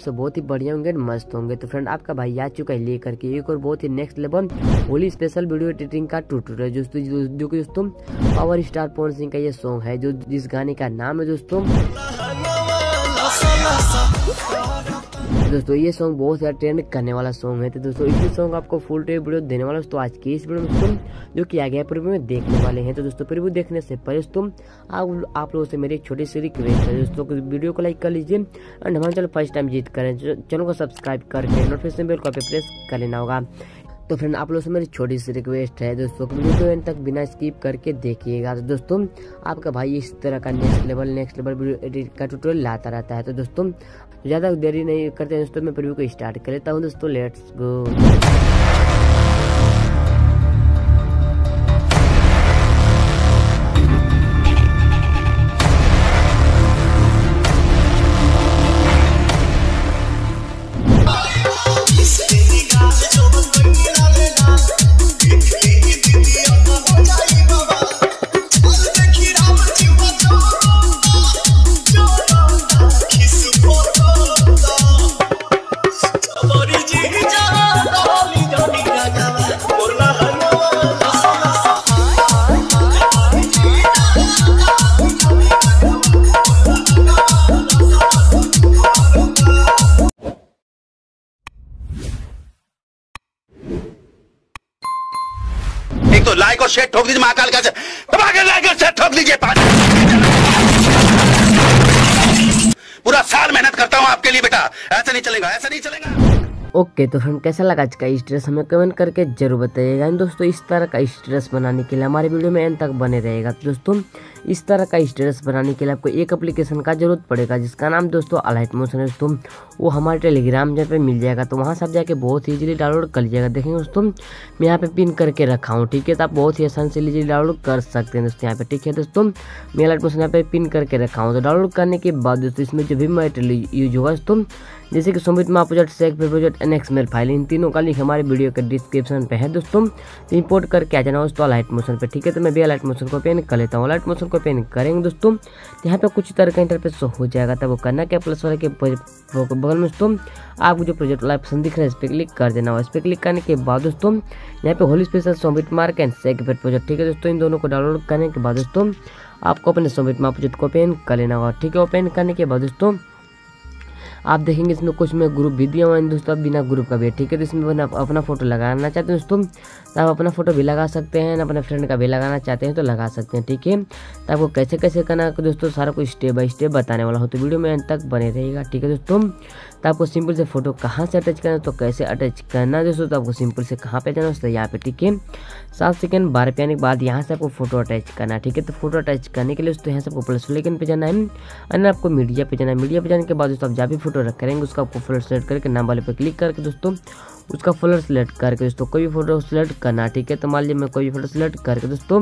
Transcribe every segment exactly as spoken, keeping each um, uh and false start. Steps बहुत ही बढ़िया होंगे, मस्त होंगे। तो फ्रेंड आपका भाई आ चुका है लेकर के एक और बहुत ही next level Holi special video editing का ट्यूटोरियल दोस्तों, जो कि दोस्तों पावर स्टार पवन सिंह का ये सॉन्ग है, जो जिस गाने का नाम है दोस्तों दोस्तों ये सॉन्ग बहुत ज्यादा ट्रेंड करने वाला सॉन्ग है। तो दोस्तों इसी सॉन्ग आपको फुल टे वीडियो देने वाला दोस्तों आज की इस वीडियो में दोस्तों, जो कि आगे प्रीव्यू में देखने वाले हैं। तो दोस्तों प्रीव्यू देखने से पहले दोस्तों आप आप लोगों से मेरी एक छोटी सी रिक्वेस्ट है दोस्तों, वीडियो को लाइक कर लीजिए एंड हमारे चैनल फर्स्ट टाइम विजिट करें, चैनल को सब्सक्राइब करके नोटिफिकेशन बेल को प्रेस कर लेना होगा। तो फ्रेंड आप लोगों से मेरी छोटी सी रिक्वेस्ट है दोस्तों, वीडियो को एंड तक बिना स्किप करके देखिएगा। तो दोस्तों आपका भाई इस तरह का next level next level video edit का ट्यूटोरियल लाता रहता है। तो दोस्तों ज़्यादा देरी नहीं करते हैं दोस्तों, मैं प्रीव्यू को स्टार्ट कर लेता हूँ दोस्तों, लेट्स गो। तो लाइक और शेयर ठोक दीजिए महाकाल का, लाइक और शेयर ठोक दीजिए। पूरा साल मेहनत करता हूँ आपके लिए बेटा, ऐसा नहीं चलेगा, ऐसा नहीं चलेगा। ओके तो फ्रेंड कैसा लगा आज का स्ट्रेस हमें कमेंट करके जरूर बताइएगा। दोस्तों इस तरह का स्ट्रेस बनाने के लिए हमारे वीडियो में एंड तक बने रहेगा। तो दोस्तों इस तरह का स्ट्रेस बनाने के लिए आपको एक एप्लीकेशन का जरूरत पड़ेगा, जिसका नाम दोस्तों अलाइट मोशन है दोस्तों, वो हमारे टेलीग्राम चैनल पे मिल जाएगा। तो वहाँ से आप जाके बहुत ईजिली डाउनलोड कर लीजिएगा। देखेंगे दोस्तों मैं यहाँ पे पिन करके रखा हूँ, ठीक है, तो आप बहुत ही आसान से लीजिए डाउनलोड कर सकते हैं दोस्तों यहाँ पे, ठीक है दोस्तों। मैं अलाइट मोशन यहाँ पे पिन करके रखा हूँ। तो डाउनलोड करने के बाद दोस्तों इसमें जो भी मटेरियल यूज होगा दोस्तों, जैसे कि सोमित माँ प्रोजेक्ट सेक project and XML file, इन तीनों का लिंक हमारे वीडियो के डिस्क्रिप्शन पे है दोस्तों। इंपोर्ट करके आ जाना दोस्तों अलाइट मोशन पे, ठीक है। तो मैं भी अलाइट मोशन को पेन कर लेता हूँ। अलाइट मोशन को पेन करेंगे दोस्तों, यहाँ पे कुछ तरह का इंटरफेस हो जाएगा। तब वो करना क्या, प्लस वाले के बगल में दोस्तों आपको जो प्रोजेक्ट वाला ऑप्शन दिख रहा है इस पर क्लिक कर देना होगा। इस पर क्लिक करने के बाद दोस्तों यहाँ पे होली स्पेशल सोमित मार्क एंड सेक प्रोजेक्ट, ठीक है दोस्तों, इन दोनों को डाउनलोड करने के बाद दोस्तों आपको अपने सोमित माँ प्रोजेक्ट को ओपन कर लेना होगा, ठीक है। ओपन करने के बाद दोस्तों आप देखेंगे इसमें कुछ मैं ग्रुप भी दिया हुआ है दोस्तों, आप बिना ग्रुप का भी, ठीक है। तो इसमें आप अपना फोटो लगाना चाहते हैं दोस्तों तो आप अपना फोटो भी लगा सकते हैं, अपने फ्रेंड का भी लगाना चाहते हैं तो लगा सकते हैं, ठीक है। तो आपको कैसे कैसे करना दोस्तों सारा कुछ स्टेप बाय स्टेप बताने वाला हो, तो वीडियो में अंत तक बने रहेगा, ठीक है दोस्तों। तो आपको सिंपल से फोटो कहाँ से अटैच करना है, तो कैसे अटैच करना है दोस्तों, तो आपको सिंपल से कहाँ पे जाना है दोस्तों, यहाँ पे, ठीक है। सात सेकंड बारह पे आने के बाद यहाँ से आपको फोटो अटैच करना है, ठीक है। तो फोटो अटैच करने के लिए दोस्तों यहाँ से आपको प्लस लेकिन पे जाना है, अन्य आपको मीडिया पे जाना है। मीडिया पे जाने के बाद दोस्तों आप जहाँ भी फोटो रख करेंगे उसका आपको फोटो सेलेक्ट करके नाम वाले पर क्लिक करके दोस्तों उसका फोल्डर सेलेक्ट करके दोस्तों कोई भी फोटो सेलेक्ट करना, ठीक है। तो मान लीजिए मैं कोई भी फोटो सेलेक्ट करके दोस्तों,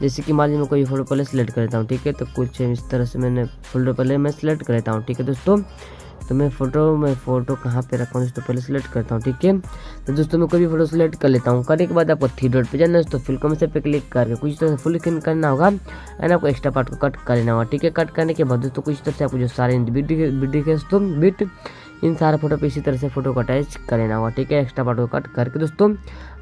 जैसे कि मान लीजिए मैं कोई फोटो पहले सेलेक्ट करता हूँ, ठीक है। तो कुछ इस तरह से मैंने फोल्डर पहले मैं सेलेक्ट करता हूँ, ठीक है दोस्तों। तो मैं फोटो मैं फोटो कहाँ पे रखा हूँ दोस्तों, पहले सेलेक्ट करता हूँ, ठीक है। तो दोस्तों मैं कोई भी फोटो सेलेक्ट कर लेता हूँ। करने के बाद आपको थ्री डॉट पे जाना है दोस्तों, फुल कमेंट पे क्लिक करके कुछ तरह से फुल स्क्रीन करना होगा एंड आपको एक्स्ट्रा पार्ट को कट कर लेना होगा, ठीक है। कट करने के बाद दोस्तों कुछ तरह से आपको जो सारे दोस्तों बिट इन सारे फोटो पे इसी तरह से फोटो को अटैच कर लेना होगा, ठीक है। एक्स्ट्रा पार्ट को कट करके दोस्तों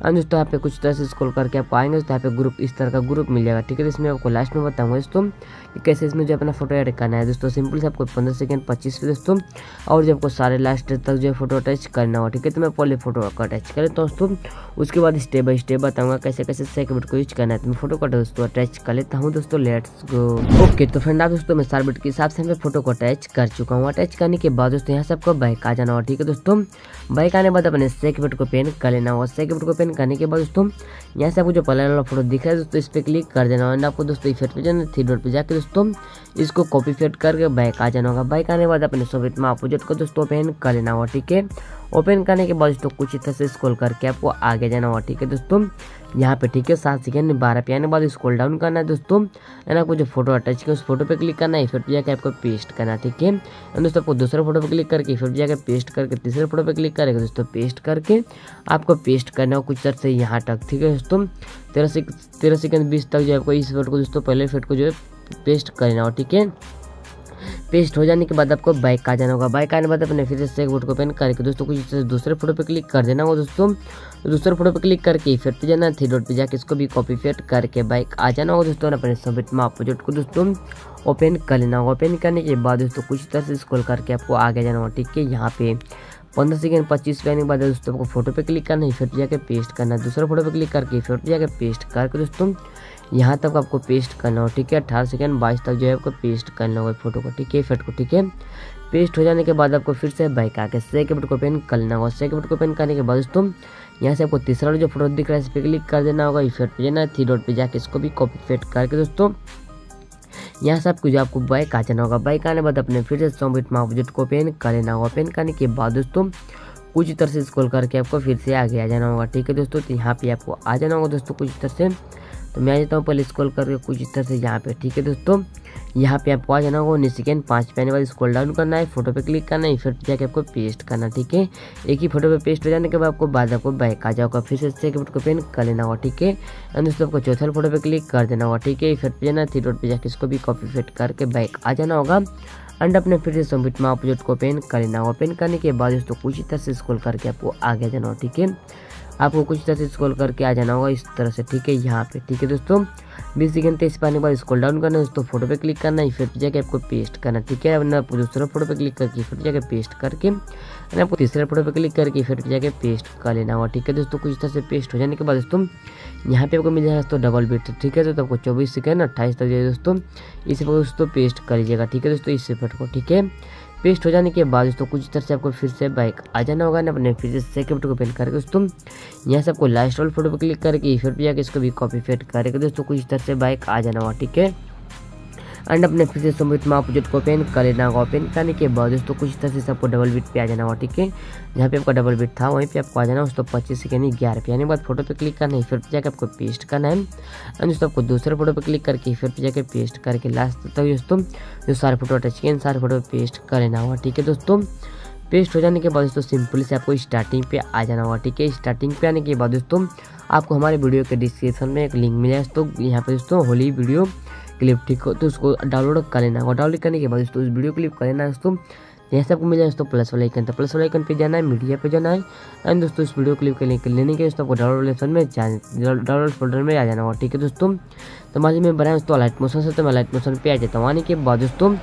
एंड दोस्तों यहाँ पे कुछ तरह से स्क्रॉल करके आप आएंगे दोस्तों, यहाँ पे ग्रुप इस तरह का ग्रुप मिल जाएगा, ठीक है। इसमें आपको लास्ट में बताऊंगा दोस्तों कि कैसे इसमें जो अपना फोटो ऐड करना है दोस्तों। सिंपल से आपको पंद्रह सेकंड पच्चीस पे दोस्तों और जब आपको सारे लास्ट तक जो फोटो अटैच करना होगा, ठीक है। तो मैं पहले फोटो को अटैच कर लेता हूँ दोस्तों, उसके बाद स्टेप बाई स्टेप बताऊँगा कैसे कैसे सेकबिट को यूज करना है। तो मैं फोटो को दोस्तों अटैच कर लेता हूँ दोस्तों, लेट्स गो। ओके तो फ्रेंड आप दोस्तों मैं सारे बिट के हिसाब से मैं फोटो को अटैच कर चुका हूँ। अटैच करने के बाद दोस्तों यहाँ से आपको बाइक आ जाना होगा, ठीक है दोस्तों। बाइक आने के बाद अपने सेकबिट को पेन कर लेना होगा। सेकबिट को पेन करने के बाद दोस्तों यहाँ से आपको जो पहला वाला फोटो दिख रहा है दोस्तों इस पर क्लिक कर देना होगा। आपको दोस्तों इफेक्ट पे जाना, थ्री डॉट पे जाकर दोस्तों इसको कॉपी पेस्ट करके बैक आ जाना होगा। बैक आने के बाद अपने सोविट में अपोजिट को दोस्तों ओपन कर लेना होगा, ठीक है। ओपन करने के बाद दोस्तों कुछ तरह से स्क्रॉल करके आपको आगे जाना होगा, ठीक है दोस्तों, यहाँ पे, ठीक है। सात सेकंड बारह पे आने के बाद स्क्रॉल डाउन करना है दोस्तों एंड आपको जो फोटो अटैच किया उस फोटो पे क्लिक करना है, इफेक्ट पे जाकर आपको पेस्ट करना है, ठीक है। एंड दोस्तों आपको दूसरे फोटो पे क्लिक करके इफेक्ट पे जाकर पेस्ट करके तीसरे फोटो पे क्लिक करेंगे दोस्तों, पेस्ट करके आपको पेस्ट करना हो कुछ तरह से यहाँ तक, ठीक है दोस्तों। तेरह से तेरह सेकंड बीस तक जो आपको इस फोटो को दोस्तों पहले इफेक्ट को जो है पेस्ट करना हो, ठीक है। पेस्ट हो जाने के बाद आपको बाइक आ जाना होगा। बाइक आने के बाद अपने फिर से एक फोटो को ओपन करके दोस्तों कुछ दूसरे फोटो पे क्लिक कर देना होगा। दोस्तों दूसरे फोटो पे क्लिक करके फिर से जाना थ्री डॉट पे जाके इसको भी कॉपी पेस्ट करके बाइक आ जाना होगा। दोस्तों अपने सबमिट में आप प्रोजेक्ट को दोस्तों ओपन कर लेना होगा। ओपन करने के बाद दोस्तों कुछ तरह से स्क्रॉल करके आपको आगे जाना होगा। ठीक है, यहाँ पे पंद्रह सेकेंड पच्चीस सेकेंड के बाद दोस्तों आपको फोटो पे क्लिक करना है, फिर जाके पेस्ट करना है। दूसरा फोटो पे क्लिक करके फिर जाके पेस्ट करके दोस्तों यहाँ तक आपको पेस्ट करना हो। ठीक है, अठारह सेकेंड बाईस तक जो है आपको पेस्ट करना होगा फोटो को। ठीक है, फोटो को ठीक है पेस्ट हो जाने के बाद आपको फिर से बाइक आके सेकंड को ओपन करना होगा। सेकंड को ओपन करने के बाद दोस्तों यहाँ से आपको तीसरा जो फोटो दिख रहा है इस पर क्लिक कर देना होगा। फिर पे जाना थ्री डॉट पे जाके इसको भी कॉपी पेस्ट करके दोस्तों यहाँ से आपको जो आपको बाइक आ जाना होगा। बाइक आने के बाद अपने फिर से सबमिट में ऑब्जेक्ट को ओपन कर लेना होगा। ओपन करने के बाद दोस्तों कुछ तरह से स्क्रॉल करके आपको फिर से आगे आ जाना होगा। ठीक है दोस्तों, तो यहाँ पे आपको आ जाना होगा दोस्तों कुछ तरह से। तो मैं आ जाता हूँ पहले स्क्रॉल करके कुछ तरह से यहाँ पे। ठीक है दोस्तों, यहाँ पे आपको आ जाना होगा उन्नीस सेकेंड पाँच पे आने बाद स्क्रॉल डाउन करना है, फोटो पे क्लिक करना है, फिर जाके आपको पेस्ट करना। ठीक है, एक ही फोटो पे पेस्ट हो जाने के बाद आपको बाद आपको बाइक आ जाओगा। फिर से सेकंड को पेन कर लेना होगा। ठीक है, एंड दोस्तों आपको चौथा फोटो पे क्लिक कर देना होगा। ठीक है, फिर जाना थ्री डॉट पे जाके इसको भी कॉपी पेस्ट करके बाइक आ जाना होगा। एंड अपने फिर से सबमिट में आप प्रोजेक्ट को ओपन कर लेना होगा। ओपन करने के बाद दोस्तों कुछ तरह से स्क्रॉल करके आपको आगे जाना होगा। ठीक है, आपको कुछ तरह से स्क्रॉल करके आ जाना होगा इस तरह से। ठीक है, यहाँ पे ठीक है दोस्तों बीस सेकंड तेईस पे आने के बाद स्क्रॉल डाउन करना है, दोस्तों फोटो पे क्लिक करना है, फिर जाके आपको पेस्ट करना। ठीक है, आपको दूसरा फोटो पे क्लिक करके फिर जाके पेस्ट करके और आपको तीसरे फोटो पे क्लिक करके फिर जाके पेस्ट कर लेना होगा। ठीक है दोस्तों, कुछ तरह से पेस्ट हो जाने के बाद दोस्तों यहाँ पे आपको मिल जाएगा दोस्तों डबल बीट। ठीक है, तो आपको चौबीस सेकंड अट्ठाईस तक जाए दोस्तों इसे दोस्तों पेस्ट कर लीजिएगा। ठीक है दोस्तों, इस फोटो को ठीक है पेस्ट हो जाने के बाद दोस्तों कुछ तरह से आपको फिर से बाइक आ जाना होगा ना। अपने फिर से सेकंड को पेन करके दोस्तों यहाँ से आपको लास्ट वाले फोटो पर क्लिक करके फिर भी जाके इसको भी कॉपी पेस्ट करके दोस्तों कुछ तरह से बाइक आ जाना होगा। ठीक है, एंड अपने फिर से सबमिट में आप को ओपन कर लेना होगा। ओपन करने के बाद दोस्तों कुछ तरह से सबको डबल बीट पे आ जाना होगा। ठीक है, जहाँ पे आपका डबल बीट था वहीं पे आपको आ जाना दोस्तों पच्चीस सेकंड ग्यारह पे आने के बाद फोटो पे क्लिक करना है, फिर जाके आपको पेस्ट करना है। एंड दोस्तों आपको दूसरे फोटो पे क्लिक करके फिर जाके पेस्ट करके लास्ट तक दोस्तों जो सारे फोटो अटैच किए सारे फोटो पेस्ट कर लेना होगा। ठीक है दोस्तों, पेस्ट हो जाने के बाद दोस्तों सिंपली से आपको स्टार्टिंग पे आ जाना होगा। ठीक है, स्टार्टिंग पे आने के बाद दोस्तों आपको हमारे वीडियो के डिस्क्रिप्शन में एक लिंक मिला है तो यहाँ पे दोस्तों होली वीडियो क्लिप। ठीक हो तो उसको डाउनलोड कर लेना होगा। डाउनलोड करने के बाद दोस्तों उस वीडियो क्लिप कर लेना दोस्तों। यहाँ से आपको मिल जाए दोस्तों प्लस वाला आइकन, तो प्लस वाला आइकन पे जाना है, मीडिया पे जाना है। एंड दोस्तों इस वीडियो क्लिप के लिए लेने के दोस्तों आपको डाउनलोड ऑप्शन में डाउनलोड फोल्डर में आ जाना होगा। ठीक है दोस्तों, तो मान लीजिए मैं बनाया दोस्तों अलाइट मोशन से, तो मैं अलाइट मोशन पे आ जाता हूँ। आने के बाद दोस्तों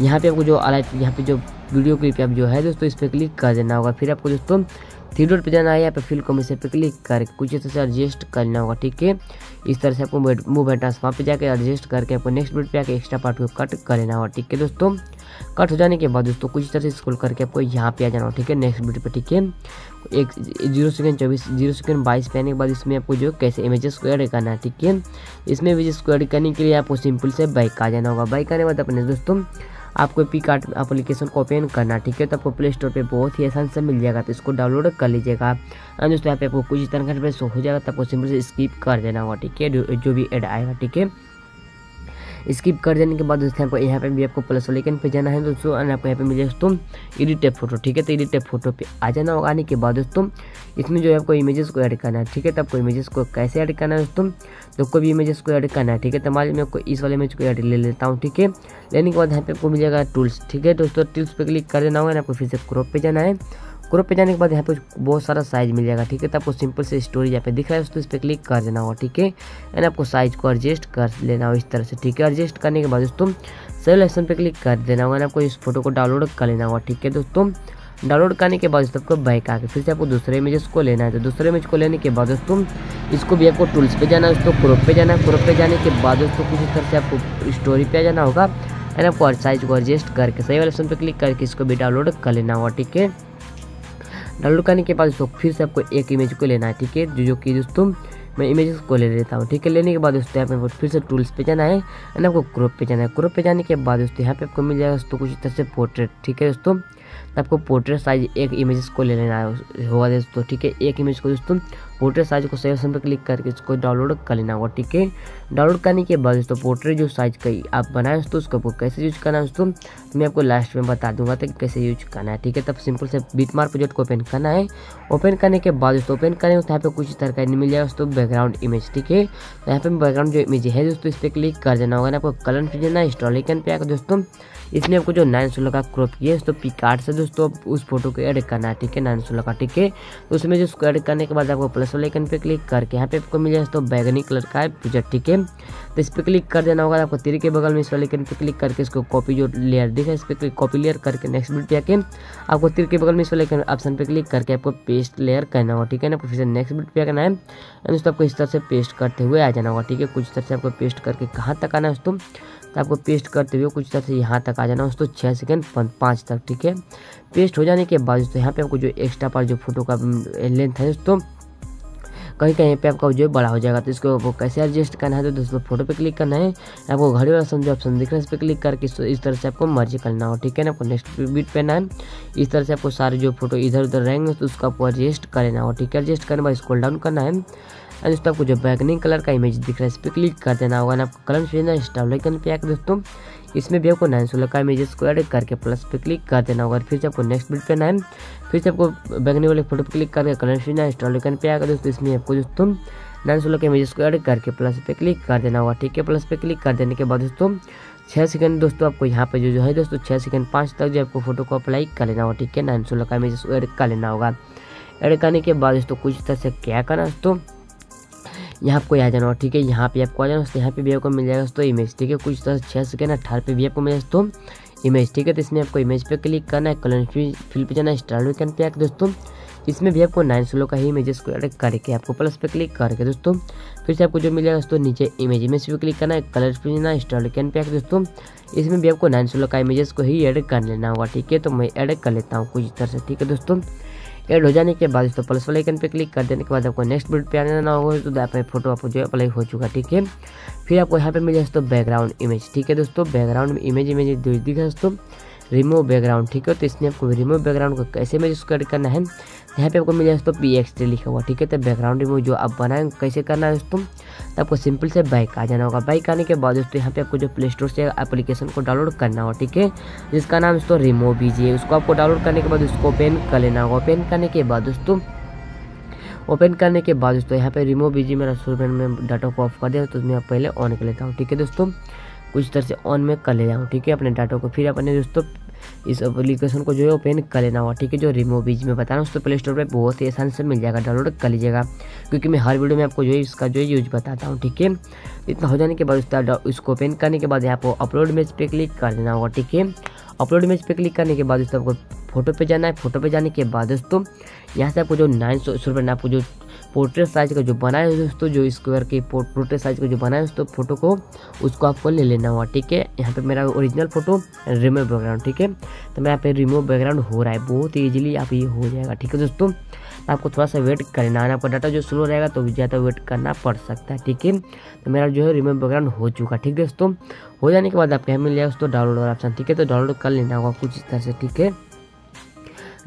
यहाँ पे आपको जो अलाइट यहाँ पे जो वीडियो क्लिप आप जो है दोस्तों इस पर क्लिक कर देना होगा। फिर आपको दोस्तों थ्री डॉट पे जाना है, यहाँ पे फिल कॉम्बिनेशन पे क्लिक करके कुछ तरह से एडजस्ट करना होगा। ठीक है, इस तरह से आपको मूव एंड ट्रांसफॉर्म पे जाकर एडजस्ट करके आपको नेक्स्ट बीट पे आके एक्स्ट्रा पार्ट को कट कर लेना होगा। ठीक है दोस्तों, कट हो जाने के बाद दोस्तों कुछ तरह से स्क्रॉल करके आपको यहाँ पे आ जाना होगा। ठीक है, नेक्स्ट बीट पे ठीक है एक जीरो सेकंड चौबीस जीरो सेकंड बाईस पे आने के बाद इसमें आपको जो कैसे इमेजेस को ऐड करना है। ठीक है, इसमें इमेजेस को ऐड करने के लिए आपको सिंपल से बाइक आ जाना होगा। बाइक आने के बाद अपने दोस्तों आपको पी कार्ट एप्लीकेशन को ओपन करना। ठीक है, तो आपको प्ले स्टोर पे बहुत ही आसान से मिल जाएगा, तो इसको डाउनलोड कर लीजिएगा। एंड दोस्तों यहाँ पे आपको कुछ तरह का शो हो जाएगा, तो आपको सिंपल से स्किप कर देना होगा। ठीक है, जो भी ऐड आएगा ठीक है स्किप कर देने के बाद दोस्तों आपको यहाँ पे भी आपको प्लस लेकिन पे जाना है दोस्तों। और आपको यहाँ पे मिले दोस्तों एडिट टेप फोटो। ठीक है, तो एडिट टेप फोटो पे आ जाना होगा। आने के बाद दोस्तों इसमें जो है आपको इमेजेस को ऐड करना है। ठीक है, तो आपको इमेजेस को कैसे ऐड करना है दोस्तों, तो कोई भी इमेजेस को ऐड करना है। ठीक है, तो मान लीजिए मैं इस वाले इमेज को ऐड ले लेता हूँ। ठीक है, लेने के बाद यहाँ पे आपको मिल जाएगा टूल्स। ठीक है दोस्तों, टूल्स पर क्लिक कर देना होगा। आपको फिर से क्रॉप पे जाना है। क्रॉप पे जाने के बाद यहाँ पे बहुत सारा साइज मिल जाएगा। ठीक है, तो आपको सिंपल से स्टोरी यहाँ पे दिख रहा है दोस्तों इस पर क्लिक कर देना होगा। ठीक है, एंड आपको साइज को एडजस्ट कर लेना होगा इस तरह से। ठीक है, एडजस्ट करने के बाद दोस्तों सेल ऑप्शन पे क्लिक कर देना होगा। आपको इस फोटो को डाउनलोड कर लेना होगा। ठीक है दोस्तों, डाउनलोड करने के बाद दोस्तों आपको बाइक आके फिर से आपको दूसरे इमेजेस को लेना है। तो दूसरे इमेज को लेने के बाद दोस्तों इसको भी आपको टूल्स पे जाना है, उसको क्रॉप पे जाना है। क्रॉप पे जाने के बाद दोस्तों कुछ इस तरह से आपको स्टोरी पे आ जाना होगा। एंड आपको साइज को एडजस्ट करके सही वाले ऑप्शन पे क्लिक करके इसको भी डाउनलोड कर लेना होगा। ठीक है, डाउनलोड करने के बाद दोस्तों फिर से आपको एक इमेज को लेना है। ठीक है, जो जो कि दोस्तों मैं इमेज को ले लेता हूँ। ठीक है, लेने के बाद दोस्तों यहाँ पे फिर से टूल्स पे जाना है एंड आपको क्रॉप पे जाना है। क्रॉप पे जाने के बाद दोस्तों यहाँ पे आपको मिल जाएगा दोस्तों कुछ तरह से पोर्ट्रेट। ठीक है दोस्तों, आपको पोर्ट्रेट साइज एक इमेज को ले लेना होगा दोस्तों। ठीक है, एक इमेज को दोस्तों पोर्ट्रेट साइज को सही ऑप्शन पर क्लिक करके इसको डाउनलोड कर लेना होगा। ठीक है, डाउनलोड करने के बाद दोस्तों पोर्ट्रेट जो साइज का आप बनाए दोस्तों उसको आपको कैसे यूज करना है दोस्तों मैं आपको लास्ट में बता दूंगा तो कैसे यूज करना है। ठीक है, तब सिंपल से बीटमार्क प्रोजेक्ट को ओपन करना है। ओपन करने के बाद दोस्तों ओपन करें यहाँ पे कुछ तरह का मिल जाएगा दोस्तों बैकग्राउंड इमेज। ठीक है, यहाँ पे बैकग्राउंड जो इमेज है दोस्तों इस पर क्लिक कर देना होगा। आपको कलर पे जाना है, स्टॉल आइकन पे आकर दोस्तों इसमें आपको जो नाइन सोलह का क्रॉप किया है तो पिकार्ड से दोस्तों उस फोटो को एड करना है, ठीक है, नाइन सोलह का, ठीक है। तो उसमें जो उसको एड करने के बाद आपको प्लस वाले आइकन पे क्लिक करके यहाँ पे आपको मिल जाए तो बैगनी कलर का है पिक्चर, ठीक है। तो इस पर क्लिक कर देना होगा आपको, तीर के बगल में इस वाले आइकन पे क्लिक करके इसको कॉपी जो लेयर दिखा इस पर क्लिक कॉपी लेयर करके नेक्स्ट बिट पे आके आपको तीर के बगल में इस वाले ऑप्शन पे क्लिक करके आपको पेस्ट लेयर करना होगा, ठीक है ना। फिर से नेक्स्ट बिट पे आना है दोस्तों, आपको इस तरह से पेस्ट करते हुए आ जाना होगा, ठीक है। कुछ तरह से आपको पेस्ट करके कहाँ तक आना है दोस्तों, तो आपको पेस्ट करते हुए कुछ तरह से यहाँ तक आ जाना दोस्तों, छः सेकंड पाँच तक, ठीक है। पेस्ट हो जाने के बाद दोस्तों यहाँ पे आपको जो एक्स्ट्रा पार्ट जो फोटो का लेंथ है दोस्तों कहीं कहीं पे आपका जो बड़ा हो जाएगा, तो इसको वो कैसे एडजस्ट करना है तो दोस्तों फोटो पे क्लिक करना है, आपको घड़ी वाला समझो ऑप्शन दिख रहा है इस पर क्लिक करके इस तरह से आपको मर्जी करना हो, ठीक है ना। आपको नेक्स्ट बीट पे ना है इस तरह से आपको सारे जो फोटो इधर उधर रहेंगे तो उसको आपको एडजस्ट करना हो, ठीक है। एडजस्ट करने के बाद स्क्रॉल डाउन करना है और दोस्तों आपको जो बैगनिंग कलर का इमेज दिख रहा है इस पर क्लिक कर देना होगा ना, आपको कलर चेंज स्टाइल आइकन पे आकर दोस्तों इसमें भी आपको नाइन सोलह का इमेजेस को ऐड करके प्लस पे क्लिक कर देना होगा। फिर से आपको नेक्स्ट बिट पे ना है फिर से आपको बैगनी वाले फोटो पे क्लिक करके कलर चेंज स्टाइल आइकन पे आकर दोस्तों इसमें आपको दोस्तों नाइन सोलह के इमेजेस को ऐड करके प्लस पे क्लिक कर देना होगा, ठीक है। प्लस पे क्लिक कर देने के बाद दोस्तों छः सेकंड दोस्तों आपको यहाँ पे जो जो है दोस्तों छः सेकंड पाँच तक जो आपको फोटो को अप्लाई कर लेना होगा, ठीक है। नाइन सोलह का इमेजेस को ऐड कर लेना होगा। ऐड करने के बाद दोस्तों कुछ तरह से क्या करना दोस्तों यहाँ आपको आ जाना हो, ठीक है। यहाँ पे आपको आ जाना दोस्तों, यहाँ पे भी आपको मिल जाएगा दोस्तों इमेज, ठीक है। कुछ तरह छः सेकेंड अठारह पे भी आपको मिल जाए दोस्तों इमेज, ठीक है। तो इसमें आपको इमेज पे क्लिक करना है, कलर फील्ड पे जाना है, स्टाइल आइकन पे आकर दोस्तों इसमें भी आपको नाइन सोलह का ही इमेजेस को एड करके आपको प्लस पे क्लिक करके दोस्तों फिर से आपको जो मिलेगा दोस्तों नीचे इमेज इमेज पे क्लिक करना है, कलर पे जाना है, स्टाइल आइकन पे आकर दोस्तों इसमें भी आपको नाइन सोलह का इमेजेस को ही एड कर लेना होगा, ठीक है। तो मैं एड कर लेता हूँ कुछ तरह से, ठीक है दोस्तों। एड हो जाने के बाद दोस्तों प्लस वाले आइकन पे क्लिक कर देने के बाद आपको नेक्स्ट बिट पे आने देना होगा, तो आपका फोटो आपको जो अप्लाई हो चुका, ठीक है। फिर आपको यहाँ पे मिल जाए दोस्तों बैकग्राउंड इमेज, ठीक है दोस्तों। बैकग्राउंड इमेज इमेज दिख रहा है दोस्तों रिमूव बैकग्राउंड, ठीक है। तो इसमें आपको रिमूव बैकग्राउंड को कैसे इमेज उसको एड करना है, यहाँ पे आपको मिल जाए दोस्तों पी एक्स टी लिखा हुआ, ठीक है। तो बैकग्राउंड रिमूव जो आप बनाएंगे कैसे करना है दोस्तों, तो आपको सिंपल से बाइक आ जाना होगा। बाइक आने के बाद दोस्तों यहाँ पे आपको जो प्ले स्टोर से एप्लीकेशन को डाउनलोड करना होगा, ठीक है, जिसका नाम दोस्तों रिमूव.bg। उसको आपको डाउनलोड करने के बाद उसको ओपन कर लेना होगा। ओपन करने के बाद दोस्तों ओपन करने के बाद दोस्तों यहाँ पे रिमूव.bg मेरा सूर्य में डाटा को ऑफ कर दिया तो मैं पहले ऑन कर लेता हूँ, ठीक है दोस्तों। कुछ तरह से ऑन में कर लेता हूँ, ठीक है। अपने डाटा को फिर अपने दोस्तों इस एप्लीकेशन को जो है ओपन कर लेना होगा, ठीक है। जो रिमूव.bg में बता रहा हूँ उसको प्ले स्टोर पर बहुत ही आसानी से मिल जाएगा, डाउनलोड कर लीजिएगा, क्योंकि मैं हर वीडियो में आपको जो है इसका जो है यूज बताता हूँ, ठीक है। इतना हो जाने के बाद उसको ओपन करने के बाद यहाँ पर अपलोड इमेज पे क्लिक कर देना होगा, ठीक है। अपलोड इमेज पे क्लिक करने के बाद दोस्तों आपको फोटो पे जाना है। फोटो पे जाने के बाद दोस्तों यहाँ से आपको जो नाइन सौ रुपये आपको जो पोर्ट्रेट साइज का जो बनाया है दोस्तों, जो स्क्वायर के पोर्ट्रेट साइज का जो बनाया है दोस्तों फोटो को, उसको आपको ले लेना हुआ, ठीक है। यहाँ पे मेरा ओरिजिनल फोटो रिमूव बैकग्राउंड, ठीक है। तो मेरा यहाँ पे रिमूव बैकग्राउंड हो रहा है, बहुत ईजिली आप ये हो जाएगा, ठीक है दोस्तों। आपको थोड़ा सा वेट करना है, आपका डाटा जो स्लो रहेगा तो ज़्यादा वेट करना पड़ सकता है, ठीक है। तो मेरा जो है रिमूव बैकग्राउंड हो चुका, ठीक है दोस्तों। हो जाने के बाद आपके यहाँ मिल जाएगा दोस्तों डाउनलोड वाला ऑप्शन, ठीक है। तो डाउनलोड कर लेना होगा कुछ इस तरह से, ठीक है।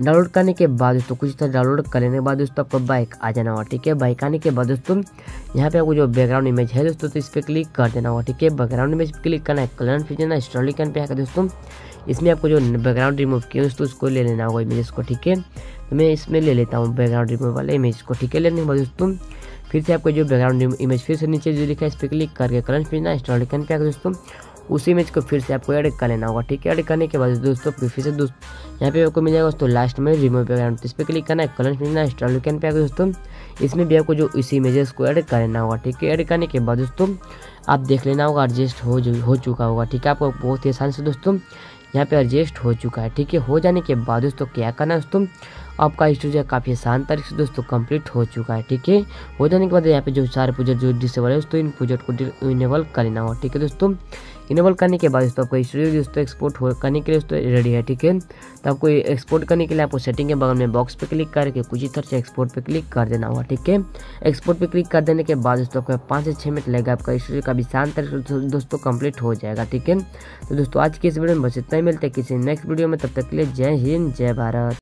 डाउनलोड करने के बाद दोस्तों कुछ तरह डाउनलोड कर लेने के बाद दोस्तों आपको बाइक आ जाना होगा, ठीक है। बाइक आने के बाद दोस्तों यहाँ पे आपको जो बैकग्राउंड इमेज है दोस्तों तो इस पर क्लिक कर देना होगा, ठीक है। बैकग्राउंड इमेज क्लिक करना है, कलर फिर जाना, स्टाइल आइकन पे आकर दोस्तों इसमें आपको जो बैकग्राउंड रिमूव किया दोस्तों उसको ले लेना होगा इमेज को, ठीक है। तो मैं इसमें ले लेता हूँ बैकग्राउंड रिमूव वाला इमेज को, ठीक है। लेने के बाद दोस्तों फिर से आपको जो बैकग्राउंड इमेज फिर से नीचे जो लिखा है इस पर क्लिक करके कलर फिर जाना, स्टाइल आइकन पे आकर दोस्तों उस इमेज को फिर से आपको ऐड कर लेना होगा, ठीक है। ऐड करने के बाद दोस्तों फिर से दोस्तों यहाँ पे आपको मिल जाएगा दोस्तों लास्ट में रिमूव बैकग्राउंड, इस पर क्लिक करना है, कलर मिलना है, स्टाइल आइकन पे आकर दोस्तों इसमें भी आपको जो इस इमेजेस को ऐड कर लेना होगा, ठीक है। ऐड करने के बाद दोस्तों आप देख लेना होगा एडजस्ट हो हो चुका होगा, ठीक है। आपको बहुत ही आसान से दोस्तों यहाँ पे एडजस्ट हो चुका है, ठीक है। हो जाने के बाद दोस्तों क्या करना है दोस्तों, आपका स्टूडियो काफ़ी आसान तरीके से दोस्तों कंप्लीट हो चुका है, ठीक है। हो जाने के बाद यहाँ पे जो सारे प्रोजेक्ट जो डिसेबल है दोस्तों इन प्रोजेक्ट को इनेबल कर लेना होगा, ठीक है दोस्तों। इनेबल करने के बाद दोस्तों आपका स्टूडियो दोस्तों एक्सपोर्ट हो करने के लिए दोस्तों रेडी है, ठीक है। तो आपको एक्सपोर्ट करने के लिए आपको सेटिंग के बगल में बॉक्स पे क्लिक करके कुछ इस तरह से एक्सपोर्ट पे क्लिक कर देना होगा, ठीक है। एक्सपोर्ट पे क्लिक कर देने के बाद दोस्तों आपका पाँच से छः मिनट लगेगा, आपका स्टूडियो का भी शानदार दोस्तों कंप्लीट हो जाएगा, ठीक है। तो दोस्तों आज की इस वीडियो में बस इतना ही, मिलता है किसी नेक्स्ट वीडियो में, तब तक के लिए जय हिंद जय भारत।